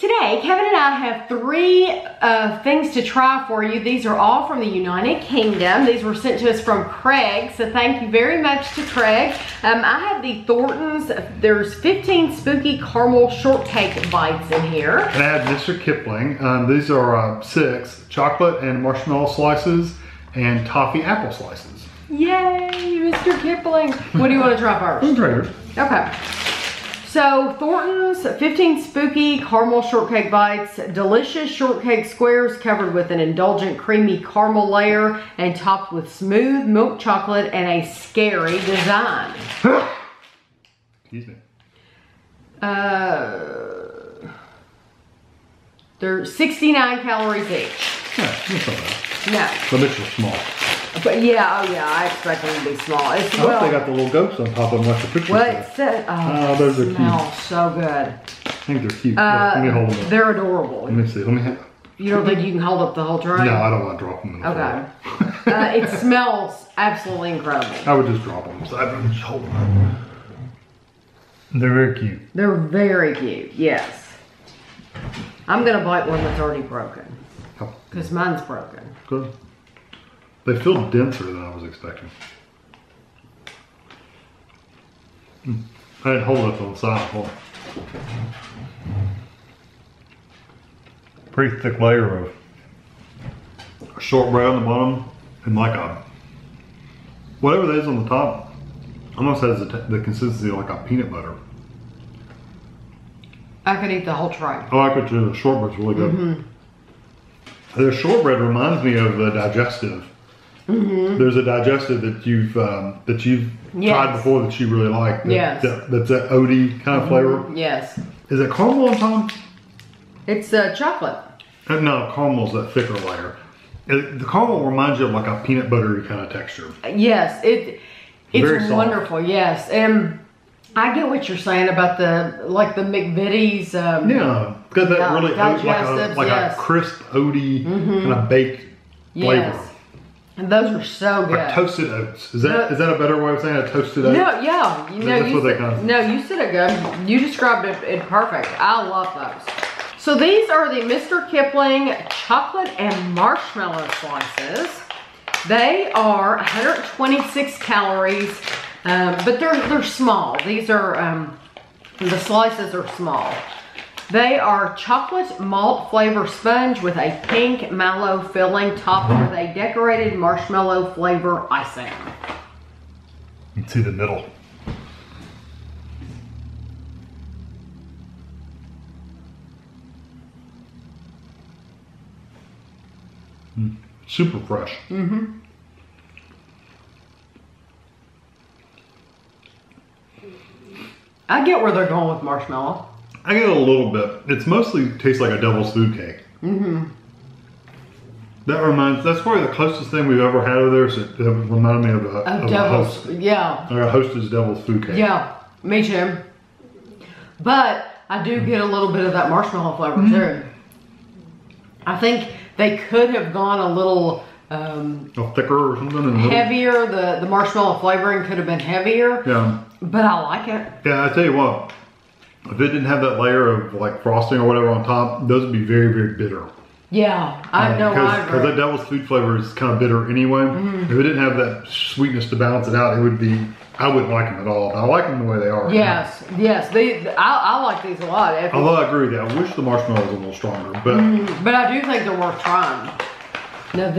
Today, Kevin and I have three things to try for you. These are all from the United Kingdom. These were sent to us from Craig, so thank you very much to Craig. I have the Thorntons. There's 15 spooky caramel shortcake bites in here. And I have Mr. Kipling. These are 6 chocolate and marshmallow slices and toffee apple slices. Yay, Mr. Kipling. What do you want to try first? I'm trying. Okay. So Thornton's 15 spooky caramel shortcake bites, delicious shortcake squares covered with an indulgent creamy caramel layer and topped with smooth milk chocolate and a scary design. Excuse me. They're 69 calories each. Yeah, that's not bad. No. The mitts are small. But yeah, oh yeah, I expect them to be small. It's, I hope they got the little goats on top of them like the picture. What? Oh, those are cute. Smell so good. I think they're cute. Let me hold them up. They're adorable. Let me see. Let me have. You don't think you can hold up the whole tray? No, I don't want to drop them in the tray. It smells absolutely incredible. I would just drop them. So I would just hold them up. They're very cute. They're very cute. Yes. I'm gonna bite one that's already broken. Because mine's broken. Good. They feel denser than I was expecting. I didn't hold it up on the side. Hold it. Pretty thick layer of short bread on the bottom and like a whatever that is on the top. Almost has the consistency of like a peanut butter. I could eat the whole tray. Oh, I could too. The shortbread's really good. Mm-hmm. The shortbread reminds me of the digestive. Mm-hmm. There's a digestive that you've tried before that you really like. That's that oaty kind of flavor. Yes. Is that caramel on top? It's chocolate. No, caramel's that thicker layer. The caramel reminds you of like a peanut buttery kind of texture. Yes, it's wonderful. Yes, and I get what you're saying about the McVitie's. Yeah, got that really like a crisp oaty kind of baked flavor. And those are so good. Like toasted oats. Is that a better way of saying a toasted oats? No, yeah. You said it good. You described it perfect. I love those. So these are the Mr. Kipling chocolate and marshmallow slices. They are 126 calories, but they're small. These are the slices are small. They are chocolate malt flavor sponge with a pink mallow filling topped with a decorated marshmallow flavor icing. You can see the middle. Super fresh. Mm-hmm. I get where they're going with marshmallow. I get it a little bit. It's mostly tastes like a devil's food cake. Mm-hmm. That's probably the closest thing we've ever had of this. It reminded me of a host. Yeah. Or a hostess devil's food cake. Yeah, me too. But I do get a little bit of that marshmallow flavor too. I think they could have gone a little thicker or something. Heavier. The marshmallow flavoring could have been heavier. Yeah. But I like it. Yeah, I tell you what. If it didn't have that layer of like frosting or whatever on top, those would be very, very bitter. Yeah, I know. Because that devil's food flavor is kind of bitter anyway. If it didn't have that sweetness to balance it out, it would be. I wouldn't like them at all. I like them the way they are. Yes, yes. I like these a lot. Although I agree with you, I wish the marshmallow was a little stronger, but I do think they're worth trying. Now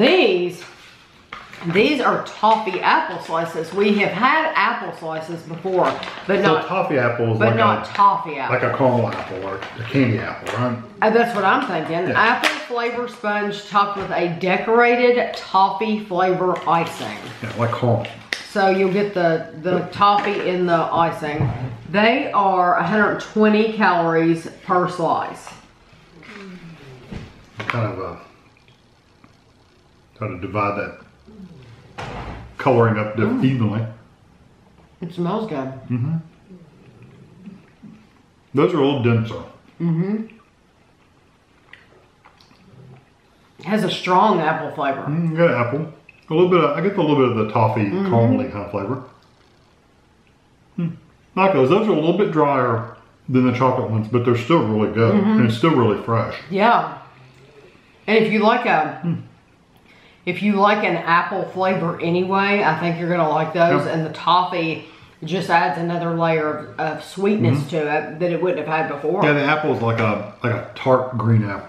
these are toffee apple slices. We have had apple slices before, but not toffee apples. But not toffee apple. Like a caramel apple or a candy apple, right? That's what I'm thinking. Yeah. Apple flavor sponge topped with a decorated toffee flavor icing. Yeah, like caramel. So you'll get the toffee in the icing. They are 120 calories per slice. Kind of try to divide that. Coloring up evenly. It smells good. Mm-hmm. Those are a little denser. Mm-hmm. It has a strong apple flavor. Good apple. A little bit. I get a little bit of the toffee caramel kind of flavor. Like those are a little bit drier than the chocolate ones, but they're still really good. Mm-hmm. And it's still really fresh. Yeah. And if you like an apple flavor anyway, I think you're gonna like those. Yep. And the toffee just adds another layer of sweetness mm-hmm. to it that it wouldn't have had before. Yeah, the apple is like a tart green apple.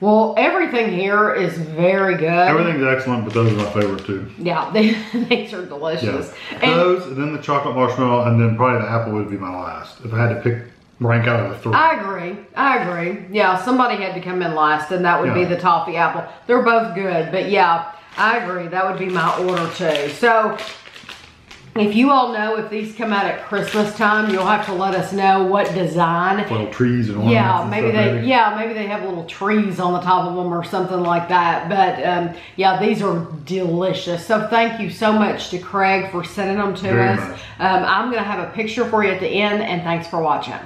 Well, everything here is very good. Everything's excellent, but those are my favorite too. Yeah, these are delicious. Yeah. And those, and then the chocolate marshmallow, and then probably the apple would be my last if I had to rank out of the three. I agree. Yeah, somebody had to come in last, and that would be the toffee apple. They're both good, but yeah, I agree. That would be my order too. So if you all know, if these come out at Christmas time, you'll have to let us know what design. Little trees and ornaments. Yeah, maybe they have little trees on the top of them or something like that. But yeah, these are delicious. So thank you so much to Craig for sending them to us. I'm gonna have a picture for you at the end, and thanks for watching.